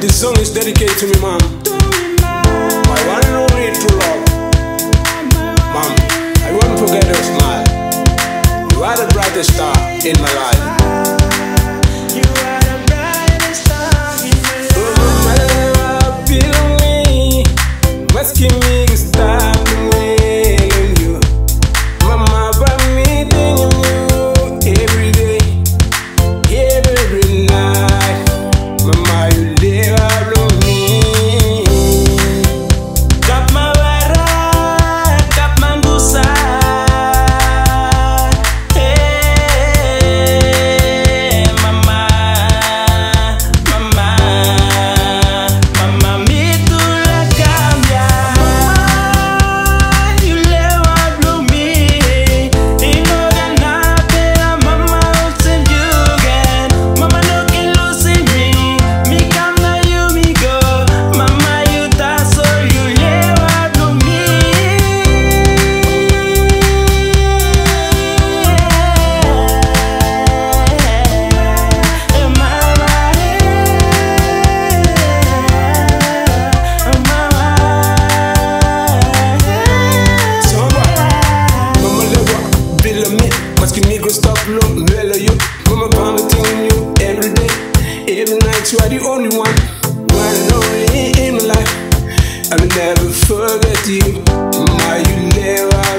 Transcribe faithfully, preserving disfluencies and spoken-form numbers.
This song is dedicated to me, mom. My one and only true love. Mom, I won't forget your smile. You are the brightest star in my life. You are the only one, one and only in my life. I will never forget you, my you never.